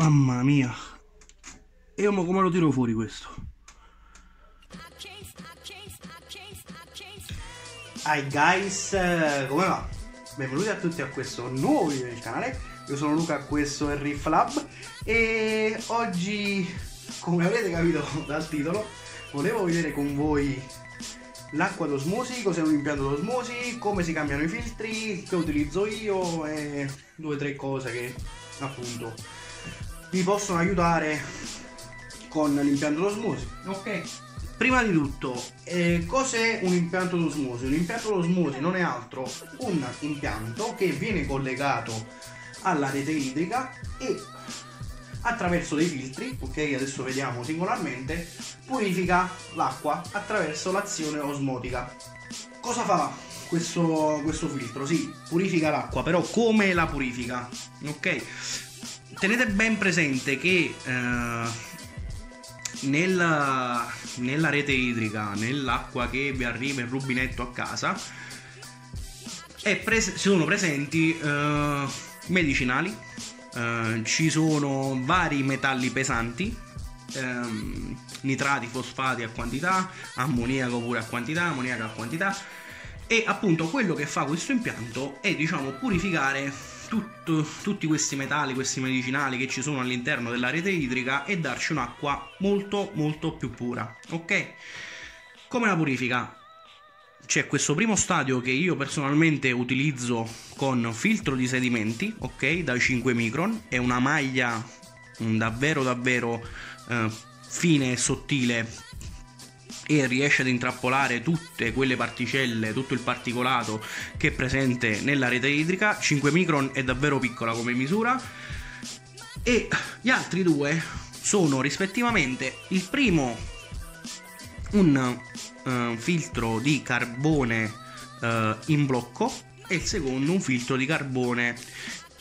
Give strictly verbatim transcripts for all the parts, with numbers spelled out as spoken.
Mamma mia. E io mo come lo tiro fuori questo? Hi guys, come va? Benvenuti a tutti a questo nuovo video del canale. Io sono Luca, questo è Riff Lab. E oggi, come avrete capito dal titolo, volevo vedere con voi l'acqua d'osmosi, cos'è un impianto d'osmosi, come si cambiano i filtri, che utilizzo io e due o tre cose che appunto vi possono aiutare con l'impianto d'osmosi. Ok, prima di tutto, eh, cos'è un impianto d'osmosi? Un impianto d'osmosi non è altro un impianto che viene collegato alla rete idrica e attraverso dei filtri, ok, adesso vediamo singolarmente, purifica l'acqua attraverso l'azione osmotica. Cosa fa questo, questo filtro? Sì, purifica l'acqua, però come la purifica? Ok, tenete ben presente che eh, nella, nella rete idrica, nell'acqua che vi arriva in rubinetto a casa, è pres- sono presenti eh, medicinali, Uh, ci sono vari metalli pesanti, um, nitrati, fosfati a quantità, ammoniaco pure a quantità, ammoniaca a quantità, e appunto quello che fa questo impianto è, diciamo, purificare tutto, tutti questi metalli, questi medicinali che ci sono all'interno della rete idrica e darci un'acqua molto molto più pura. Ok, come la purifica? C'è questo primo stadio che io personalmente utilizzo con filtro di sedimenti, ok, da cinque micron, è una maglia davvero davvero eh, fine e sottile e riesce ad intrappolare tutte quelle particelle, tutto il particolato che è presente nella rete idrica. Cinque micron è davvero piccola come misura, e gli altri due sono rispettivamente il primo un Uh, filtro di carbone uh, in blocco e il secondo un filtro di carbone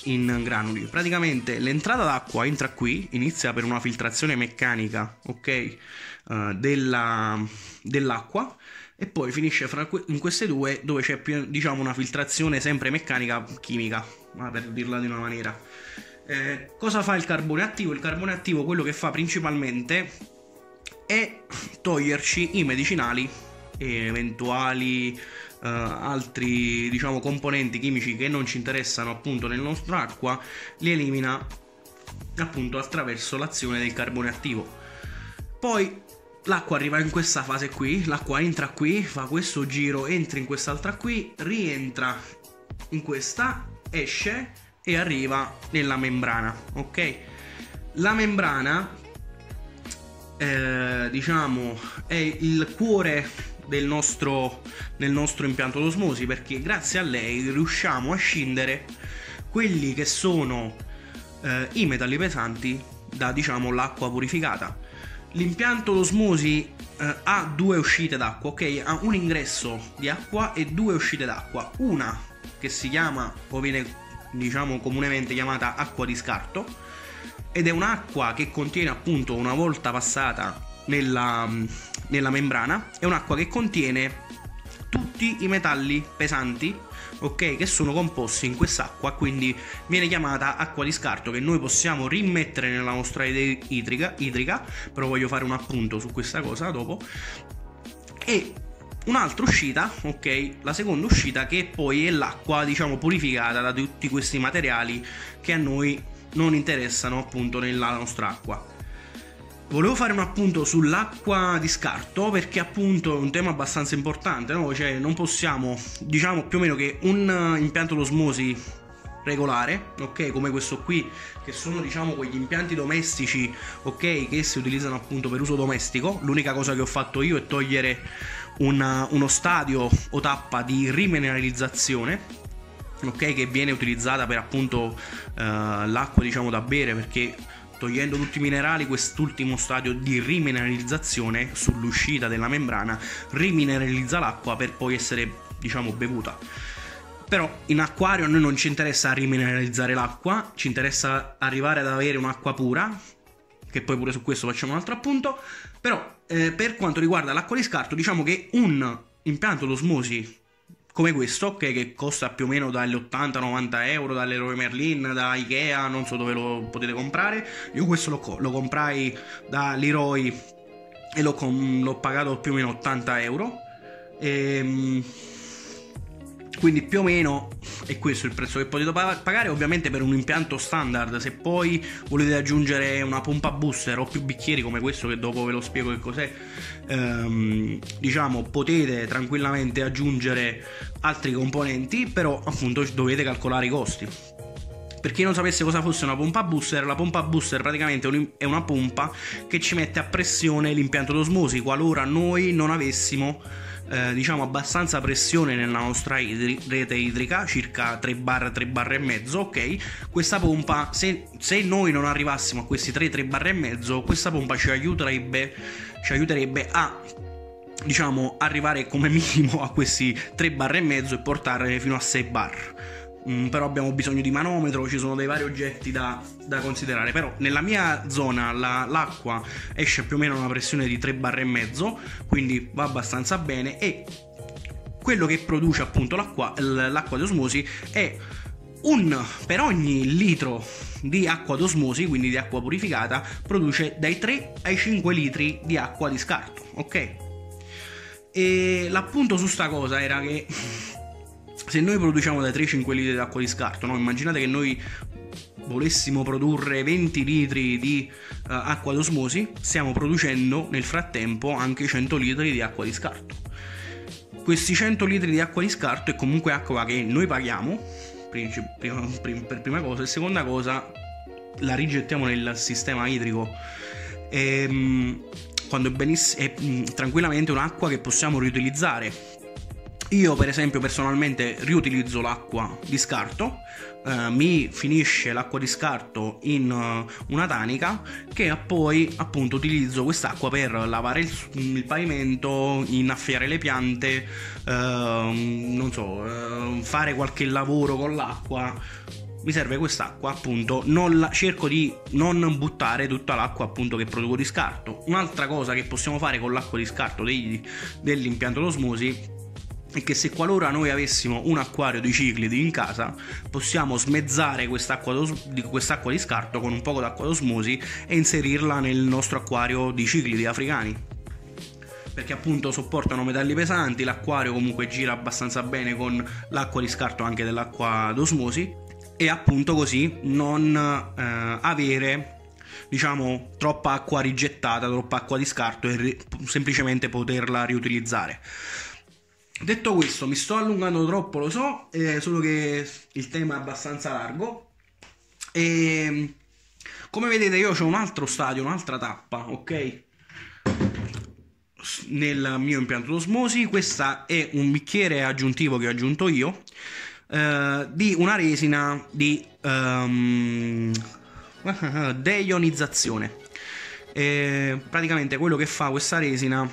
in granuli. Praticamente l'entrata d'acqua entra qui, inizia per una filtrazione meccanica, ok, uh, della, dell'acqua, e poi finisce fra que in queste due, dove c'è più, diciamo, una filtrazione sempre meccanica chimica, ma per dirla di una maniera. Eh, cosa fa il carbone attivo? Il carbone attivo, quello che fa principalmente e toglierci i medicinali e eventuali eh, altri, diciamo, componenti chimici che non ci interessano appunto nel nostro acqua, li elimina appunto attraverso l'azione del carbone attivo. Poi l'acqua arriva in questa fase qui, l'acqua entra qui, fa questo giro, entra in quest'altra qui, rientra in questa, esce e arriva nella membrana, ok? La membrana, Eh, diciamo, è il cuore del nostro, del nostro impianto d'osmosi, perché grazie a lei riusciamo a scindere quelli che sono eh, i metalli pesanti da, diciamo, l'acqua purificata. L'impianto d'osmosi eh, ha due uscite d'acqua, ok? Ha un ingresso di acqua e due uscite d'acqua, una che si chiama, o viene, diciamo, comunemente chiamata acqua di scarto, ed è un'acqua che contiene, appunto, una volta passata nella, nella membrana, è un'acqua che contiene tutti i metalli pesanti, ok, che sono composti in quest'acqua, quindi viene chiamata acqua di scarto, che noi possiamo rimettere nella nostra rete idrica, idrica, però voglio fare un appunto su questa cosa dopo. E un'altra uscita, ok, la seconda uscita, che poi è l'acqua, diciamo, purificata da tutti questi materiali che a noi non interessano appunto nella nostra acqua. Volevo fare un appunto sull'acqua di scarto, perché appunto è un tema abbastanza importante, no? Cioè non possiamo, diciamo più o meno che un impianto d'osmosi regolare, ok, come questo qui, che sono, diciamo, quegli impianti domestici, ok, che si utilizzano appunto per uso domestico. L'unica cosa che ho fatto io è togliere una, uno stadio o tappa di rimineralizzazione, ok, che viene utilizzata per appunto eh, l'acqua, diciamo, da bere, perché togliendo tutti i minerali, quest'ultimo stadio di rimineralizzazione sull'uscita della membrana rimineralizza l'acqua per poi essere, diciamo, bevuta. Però in acquario a noi non ci interessa rimineralizzare l'acqua, ci interessa arrivare ad avere un'acqua pura, che poi pure su questo facciamo un altro appunto. Però eh, per quanto riguarda l'acqua di scarto, diciamo che un impianto d'osmosi come questo, che, che costa più o meno dalle ottanta novanta euro, dalle Leroy Merlin, da Ikea, non so dove lo potete comprare. Io questo lo, lo comprai da Leroy e l'ho pagato più o meno ottanta euro, e quindi più o meno è questo il prezzo che potete pagare, ovviamente per un impianto standard. Se poi volete aggiungere una pompa booster o più bicchieri come questo, che dopo ve lo spiego che cos'è, ehm, diciamo potete tranquillamente aggiungere altri componenti, però appunto dovete calcolare i costi. Per chi non sapesse cosa fosse una pompa booster, la pompa booster praticamente è una pompa che ci mette a pressione l'impianto d'osmosi qualora noi non avessimo eh, diciamo abbastanza pressione nella nostra idri rete idrica, circa tre barre tre barre e mezzo, ok? Questa pompa, se, se noi non arrivassimo a questi tre tre barre e mezzo, questa pompa ci aiuterebbe, ci aiuterebbe a diciamo arrivare come minimo a questi tre barre e mezzo e portarle fino a sei bar. Mm, però abbiamo bisogno di manometro, ci sono dei vari oggetti da, da considerare. Però nella mia zona l'acqua la, esce più o meno a una pressione di tre barre e mezzo, quindi va abbastanza bene, e quello che produce appunto l'acqua di osmosi è un, per ogni litro di acqua d'osmosi, quindi di acqua purificata, produce dai tre ai cinque litri di acqua di scarto, ok? E l'appunto su sta cosa era che se noi produciamo dai tre ai cinque litri d'acqua di scarto, no? Immaginate che noi volessimo produrre venti litri di uh, acqua d'osmosi, stiamo producendo nel frattempo anche cento litri di acqua di scarto. Questi cento litri di acqua di scarto è comunque acqua che noi paghiamo, prima, prima, per prima cosa, e seconda cosa la rigettiamo nel sistema idrico. Ehm, quando è, beniss- è mh, tranquillamente un'acqua che possiamo riutilizzare. Io per esempio personalmente riutilizzo l'acqua di scarto, eh, mi finisce l'acqua di scarto in uh, una tanica, che poi appunto utilizzo quest'acqua per lavare il, il pavimento, innaffiare le piante, eh, non so, eh, fare qualche lavoro con l'acqua. Mi serve quest'acqua, appunto non la, cerco di non buttare tutta l'acqua appunto che produco di scarto. Un'altra cosa che possiamo fare con l'acqua di scarto dell'impianto d'osmosi è che se qualora noi avessimo un acquario di ciclidi in casa, possiamo smezzare quest'acqua di scarto con un poco d'acqua d'osmosi e inserirla nel nostro acquario di ciclidi africani, perché appunto sopportano metalli pesanti, l'acquario comunque gira abbastanza bene con l'acqua di scarto anche dell'acqua d'osmosi, e appunto così non eh, avere diciamo troppa acqua rigettata, troppa acqua di scarto, e semplicemente poterla riutilizzare. Detto questo, mi sto allungando troppo, lo so, eh, solo che il tema è abbastanza largo, e come vedete io ho un altro stadio, un'altra tappa, ok? Nel mio impianto d'osmosi. Questa è un bicchiere aggiuntivo che ho aggiunto io, eh, di una resina di um, deionizzazione. E praticamente quello che fa questa resina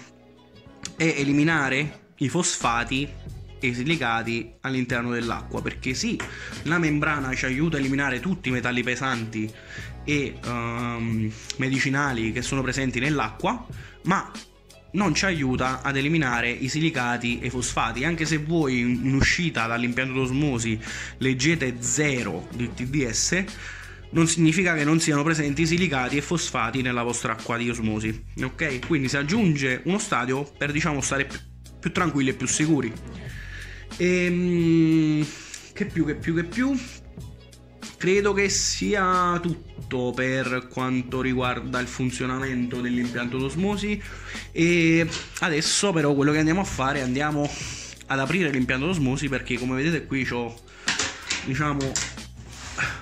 è eliminare i fosfati e i silicati all'interno dell'acqua, perché sì, la membrana ci aiuta a eliminare tutti i metalli pesanti e um, medicinali che sono presenti nell'acqua, ma non ci aiuta ad eliminare i silicati e i fosfati. Anche se voi in uscita dall'impianto d'osmosi leggete zero di T D S, non significa che non siano presenti silicati e fosfati nella vostra acqua di osmosi, ok? Quindi si aggiunge uno stadio per diciamo stare più più tranquilli e più sicuri. E che più che più che più credo che sia tutto per quanto riguarda il funzionamento dell'impianto d'osmosi. E adesso però quello che andiamo a fare, andiamo ad aprire l'impianto d'osmosi, perché come vedete qui c'ho diciamo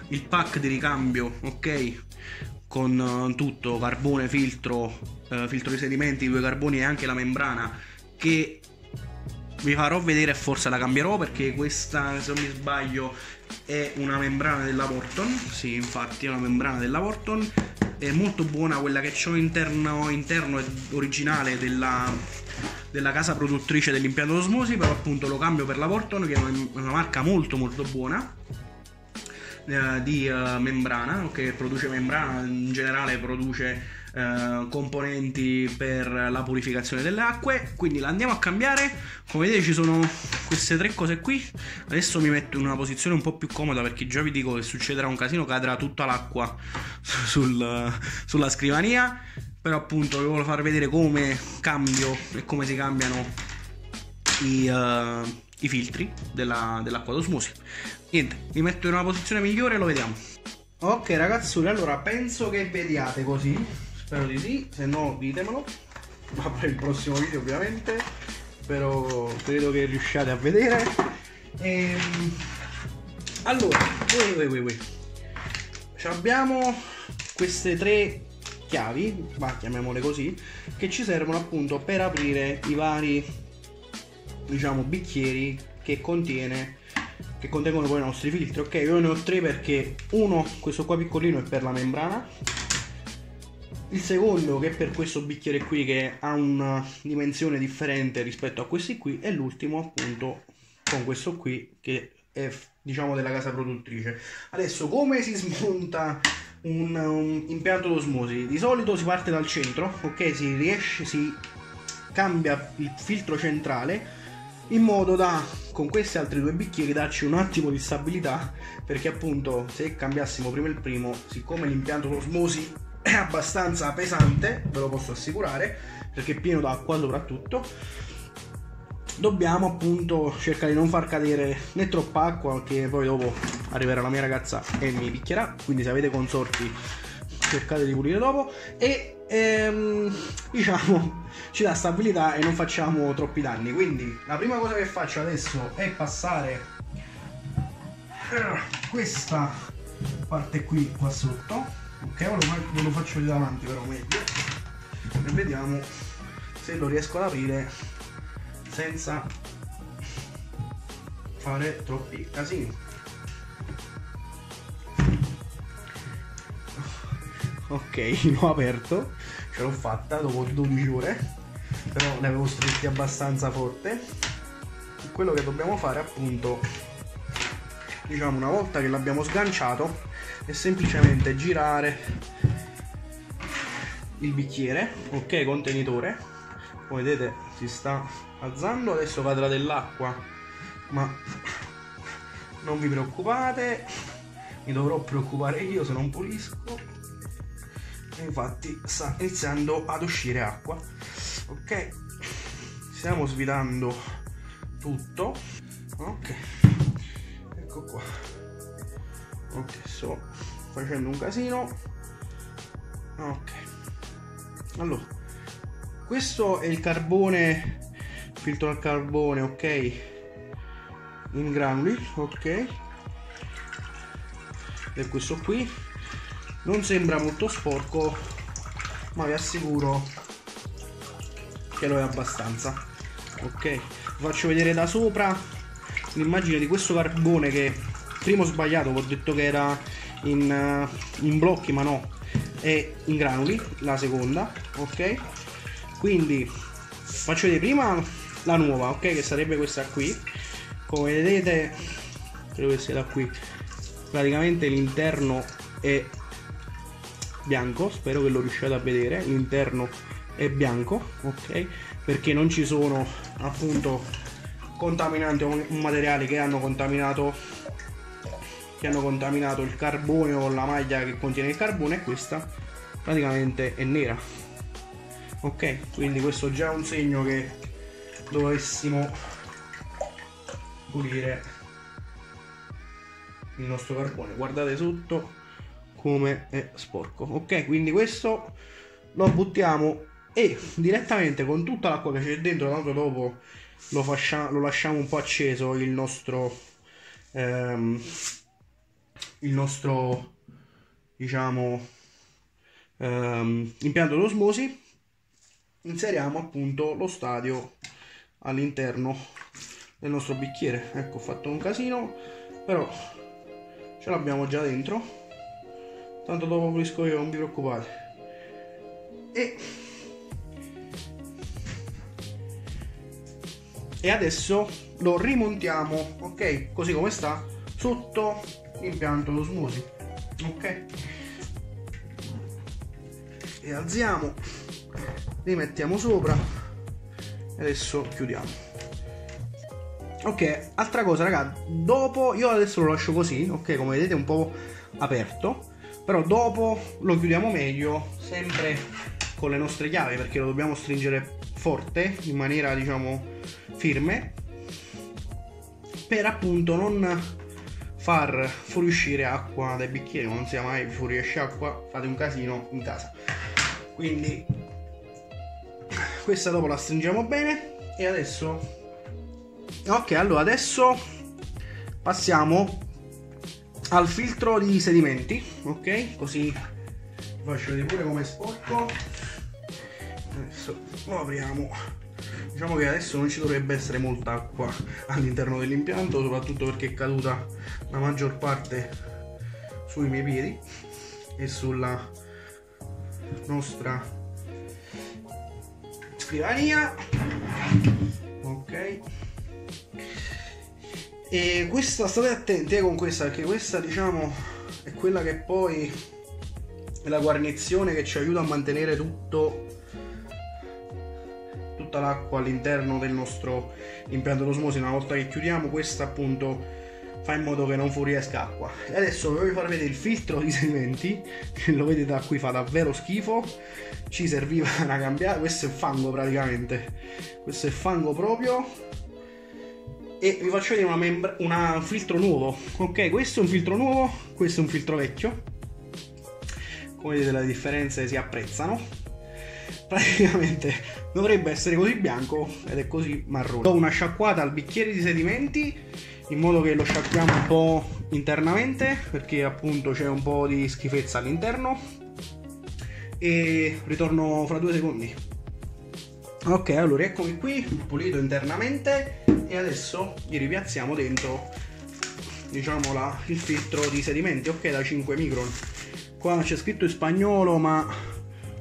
il pack di ricambio, ok, con tutto, carbone, filtro, eh, filtro di sedimenti, due carboni e anche la membrana, che vi farò vedere e forse la cambierò, perché questa, se non mi sbaglio, è una membrana della Porton. Sì, infatti è una membrana della Porton, è molto buona quella che ho interno, interno e originale della, della casa produttrice dell'impianto d'osmosi, però appunto lo cambio per la Porton, che è una, una marca molto molto buona eh, di eh, membrana, che produce membrana, in generale produce eh, componenti per la purificazione delle acque. Quindi la andiamo a cambiare. Come vedete ci sono queste tre cose qui. Adesso mi metto in una posizione un po' più comoda, perché già vi dico che succederà un casino, cadrà tutta l'acqua sul, sulla scrivania. Però appunto vi voglio far vedere come cambio e come si cambiano i, uh, i filtri della, dell'acqua d'osmosi. Niente, mi metto in una posizione migliore e lo vediamo. Ok ragazzuoli, allora penso che vediate così, spero di sì, se no ditemelo, ma per il prossimo video ovviamente, però credo che riusciate a vedere. Ehm, allora, we, we, we. abbiamo queste tre chiavi, ma chiamiamole così, che ci servono appunto per aprire i vari, diciamo, bicchieri che contiene che contengono poi i nostri filtri. Ok, io ne ho tre, perché uno, questo qua piccolino, è per la membrana, il secondo che è per questo bicchiere qui che ha una dimensione differente rispetto a questi qui, e l'ultimo appunto con questo qui che è, diciamo, della casa produttrice. Adesso come si smonta un, un impianto d'osmosi? Di solito si parte dal centro, ok, si riesce, si cambia il filtro centrale in modo da, con questi altri due bicchieri, darci un attimo di stabilità, perché appunto se cambiassimo prima il primo, siccome l'impianto d'osmosi è abbastanza pesante, ve lo posso assicurare, perché è pieno d'acqua soprattutto, dobbiamo appunto cercare di non far cadere né troppa acqua, che poi dopo arriverà la mia ragazza e mi picchierà, quindi se avete consorti cercate di pulire dopo. E ehm, diciamo ci dà stabilità e non facciamo troppi danni. Quindi la prima cosa che faccio adesso è passare questa parte qui qua sotto, ok, ve lo faccio di davanti però meglio, e vediamo se lo riesco ad aprire senza fare troppi casini. Ok, l'ho aperto, ce l'ho fatta dopo dodici ore, però ne avevo stretti abbastanza forte. Quello che dobbiamo fare appunto, diciamo, una volta che l'abbiamo sganciato, è semplicemente girare il bicchiere, ok, contenitore. Come vedete si sta alzando, adesso cadrà dell'acqua, ma non vi preoccupate, mi dovrò preoccupare io se non pulisco. Infatti sta iniziando ad uscire acqua, ok, stiamo svidando tutto, ok, ecco qua, ok, sto facendo un casino, ok. Allora, questo è il carbone, filtro al carbone, ok, in granuli, ok, e questo qui non sembra molto sporco, ma vi assicuro che lo è abbastanza, ok. Vi faccio vedere da sopra l'immagine di questo carbone, che prima ho sbagliato, ho detto che era in, in blocchi, ma no, è in granuli la seconda, ok. Quindi faccio vedere prima la nuova, ok, che sarebbe questa qui. Come vedete, credo che sia da qui, praticamente l'interno è bianco, spero che lo riusciate a vedere, l'interno è bianco, ok, perché non ci sono appunto contaminanti o un materiale che hanno contaminato che hanno contaminato il carbone o la maglia che contiene il carbone, e questa praticamente è nera, ok. Quindi questo è già un segno che dovessimo pulire il nostro carbone. Guardate sotto come è sporco, ok. Quindi questo lo buttiamo e direttamente con tutta l'acqua che c'è dentro, tanto dopo lo, fascia, lo lasciamo un po' acceso il nostro ehm, il nostro diciamo ehm, impianto d'osmosi. Inseriamo appunto lo stadio all'interno del nostro bicchiere. Ecco, ho fatto un casino, però ce l'abbiamo già dentro, tanto dopo pulisco io, non vi preoccupate. E... e adesso lo rimontiamo, ok, così come sta, sotto l'impianto d'osmosi, ok. li alziamo, li mettiamo sopra e adesso chiudiamo. Ok, altra cosa raga, dopo io adesso lo lascio così, ok, come vedete un po' aperto, però dopo lo chiudiamo meglio sempre con le nostre chiavi, perché lo dobbiamo stringere forte in maniera diciamo firme per appunto non far fuoriuscire acqua dai bicchieri. Non sia mai fuoriesce acqua, fate un casino in casa. Quindi questa dopo la stringiamo bene e adesso ok, allora adesso passiamo al filtro di sedimenti, ok? Così faccio vedere pure come è sporco. Adesso lo apriamo. Diciamo che adesso non ci dovrebbe essere molta acqua all'interno dell'impianto, soprattutto perché è caduta la maggior parte sui miei piedi e sulla nostra scrivania. Ok. E questa, state attenti eh, con questa, perché questa diciamo è quella che poi è la guarnizione che ci aiuta a mantenere tutto tutta l'acqua all'interno del nostro impianto d'osmosi. Una volta che chiudiamo questa appunto fa in modo che non fuoriesca acqua. E adesso vi voglio far vedere il filtro di sedimenti, che lo vedete da qui fa davvero schifo, ci serviva una cambiata, questo è fango praticamente, questo è fango proprio. E vi faccio vedere una una, un filtro nuovo, ok? Questo è un filtro nuovo, questo è un filtro vecchio. Come vedete le differenze si apprezzano. Praticamente dovrebbe essere così bianco ed è così marrone. Do una sciacquata al bicchiere di sedimenti in modo che lo sciacquiamo un po' internamente, perché appunto c'è un po' di schifezza all'interno. E ritorno fra due secondi. Ok, allora eccomi qui, pulito internamente. E adesso gli ripiazziamo dentro diciamo la, il filtro di sedimenti, ok, da cinque micron. Qua c'è scritto in spagnolo ma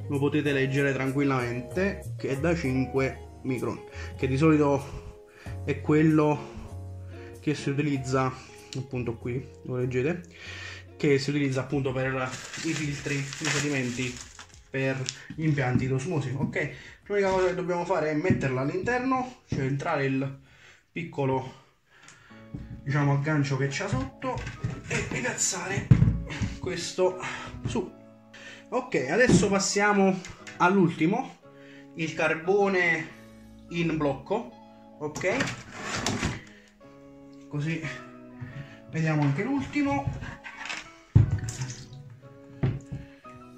lo potete leggere tranquillamente che è da cinque micron, che di solito è quello che si utilizza appunto qui, lo leggete, che si utilizza appunto per i filtri di sedimenti per gli impianti d'osmosi, ok. L'unica cosa che dobbiamo fare è metterla all'interno, cioè entrare il piccolo diciamo aggancio che c'ha sotto e piazzare questo su. Ok, adesso passiamo all'ultimo, il carbone in blocco, ok, così vediamo anche l'ultimo.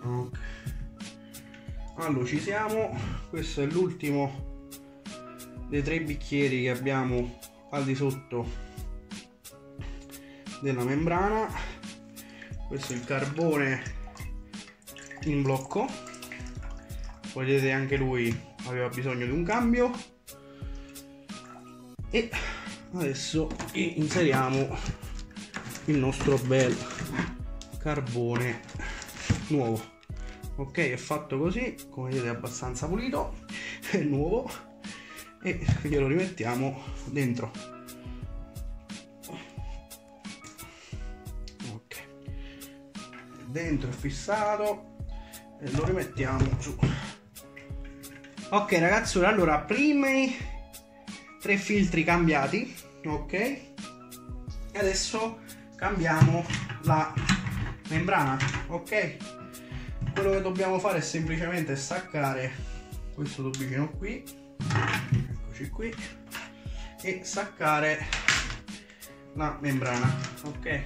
Okay. Allora ci siamo, questo è l'ultimo dei tre bicchieri che abbiamo al di sotto della membrana. Questo è il carbone in blocco, come vedete anche lui aveva bisogno di un cambio. E adesso inseriamo il nostro bel carbone nuovo, ok, è fatto così, come vedete è abbastanza pulito, è nuovo, e glielo rimettiamo dentro. Ok, dentro è fissato e lo rimettiamo su. Ok ragazzi, allora primi tre filtri cambiati, ok, e adesso cambiamo la membrana, ok. Quello che dobbiamo fare è semplicemente staccare questo tubicino qui, qui, e staccare la membrana, ok, che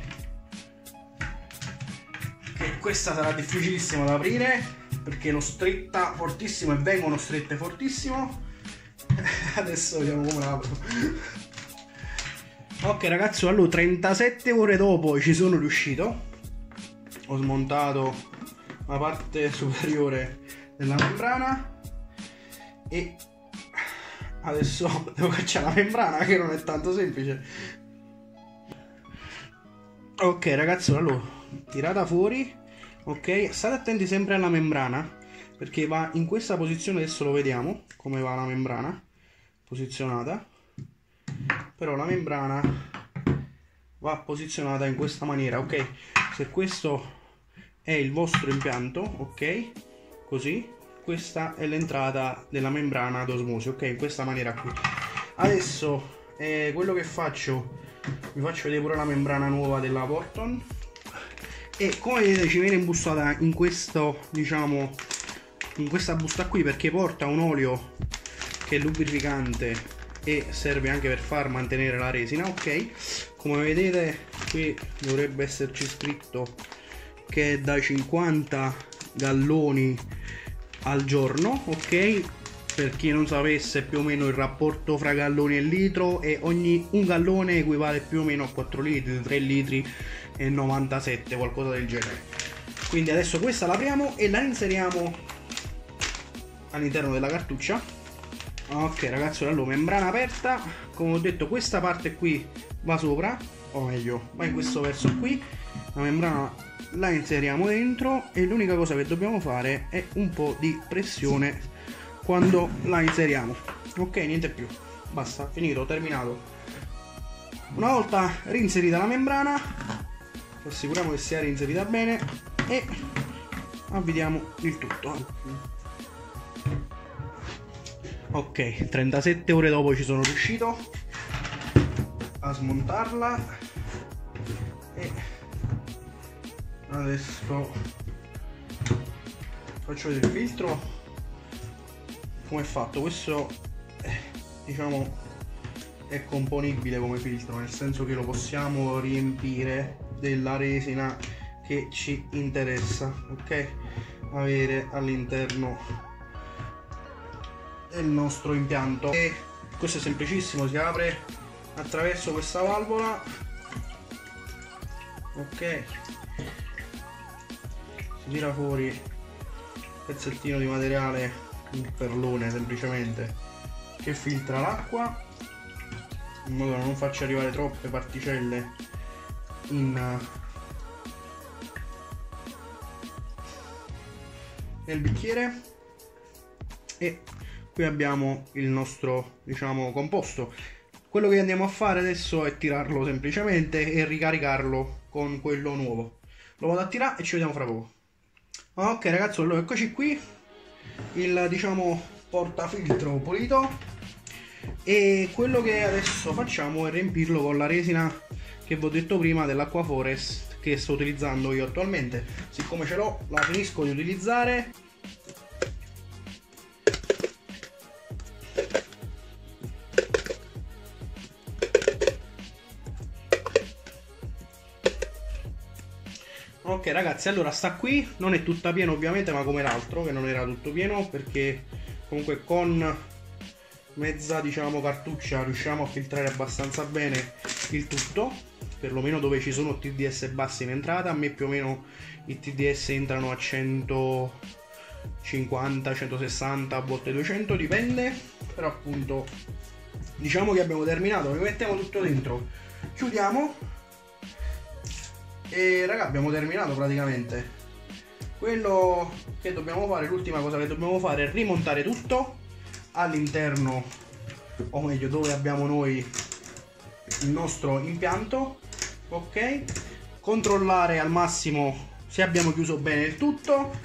questa sarà difficilissima da aprire perché l'ho stretta fortissimo e vengono strette fortissimo. Adesso vediamo come la apro. Ok ragazzi, allora trentasette ore dopo ci sono riuscito, ho smontato la parte superiore della membrana e adesso devo cacciare la membrana, che non è tanto semplice. Ok ragazzi, allora tirata fuori, ok, state attenti sempre alla membrana perché va in questa posizione. Adesso lo vediamo come va la membrana posizionata, però la membrana va posizionata in questa maniera, ok. Se questo è il vostro impianto, ok, così. Questa è l'entrata della membrana ad osmosi, ok, in questa maniera qui. Adesso eh, quello che faccio, vi faccio vedere pure la membrana nuova della Porton, e come vedete ci viene imbustata in questo, diciamo, in questa busta qui, perché porta un olio che è lubrificante e serve anche per far mantenere la resina, ok. Come vedete qui dovrebbe esserci scritto che è da cinquanta galloni al giorno, ok, per chi non sapesse più o meno il rapporto fra galloni e litro, e ogni un gallone equivale più o meno a quattro litri, tre litri e novantasette, qualcosa del genere. Quindi adesso questa la apriamo e la inseriamo all'interno della cartuccia. Ok ragazzi, allora membrana aperta, come ho detto questa parte qui va sopra, o meglio va in questo verso qui, la membrana la inseriamo dentro e l'unica cosa che dobbiamo fare è un po' di pressione quando la inseriamo, ok, niente più, basta, finito, terminato. Una volta reinserita la membrana, assicuriamo che sia reinserita bene e avvitiamo il tutto. Ok, trentasette ore dopo ci sono riuscito a smontarla e adesso faccio vedere il filtro come è fatto. Questo diciamo è componibile come filtro, nel senso che lo possiamo riempire della resina che ci interessa, ok, avere all'interno del nostro impianto. E questo è semplicissimo, si apre attraverso questa valvola, ok, si tira fuori un pezzettino di materiale, un perlone semplicemente, che filtra l'acqua in modo che non faccia arrivare troppe particelle in, nel bicchiere, e qui abbiamo il nostro, diciamo, composto. Quello che andiamo a fare adesso è tirarlo semplicemente e ricaricarlo con quello nuovo. Lo vado a tirare e ci vediamo fra poco. Ok ragazzi, allora eccoci qui, il diciamo portafiltro pulito, e quello che adesso facciamo è riempirlo con la resina che vi ho detto prima dell'Acqua Forest, che sto utilizzando io attualmente. Siccome ce l'ho, la finisco di utilizzare. Ok ragazzi, allora sta qui, non è tutta piena ovviamente, ma come l'altro che non era tutto pieno, perché comunque con mezza, diciamo, cartuccia riusciamo a filtrare abbastanza bene il tutto, perlomeno dove ci sono T D S bassi in entrata. A me più o meno i T D S entrano a centocinquanta, centosessanta, a volte duecento, dipende, però appunto diciamo che abbiamo terminato, vi mettiamo tutto dentro, chiudiamo. E raga, abbiamo terminato praticamente. Quello che dobbiamo fare, l'ultima cosa che dobbiamo fare è rimontare tutto all'interno, o meglio dove abbiamo noi il nostro impianto, ok, controllare al massimo se abbiamo chiuso bene il tutto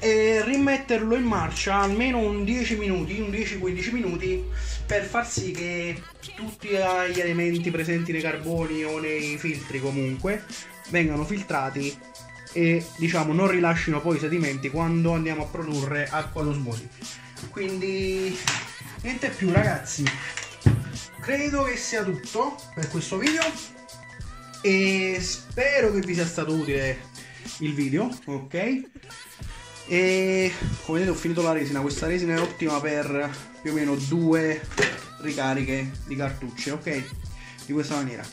e rimetterlo in marcia almeno un dieci minuti, un dieci quindici minuti, per far sì che tutti gli elementi presenti nei carboni o nei filtri comunque vengano filtrati e diciamo non rilascino poi sedimenti quando andiamo a produrre acqua ad osmosi. Quindi niente più ragazzi, credo che sia tutto per questo video e spero che vi sia stato utile il video, ok, e come vedete ho finito la resina. Questa resina è ottima per più o meno due ricariche di cartucce, ok, di questa maniera.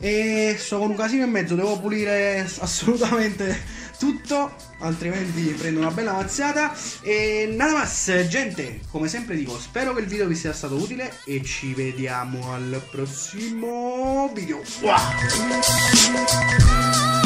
E sto con un casino e mezzo, devo pulire assolutamente tutto, altrimenti prendo una bella mazziata. E nada más gente, come sempre dico, spero che il video vi sia stato utile e ci vediamo al prossimo video. Wow.